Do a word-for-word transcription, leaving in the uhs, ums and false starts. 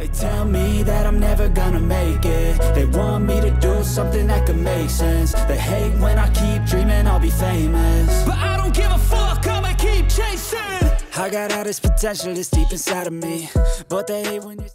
They tell me that I'm never gonna make it. They want me to do something that could make sense. They hate when I keep dreaming I'll be famous, but I don't give a fuck, I'ma keep chasing. I got all this potential that's deep inside of me, but they hate when you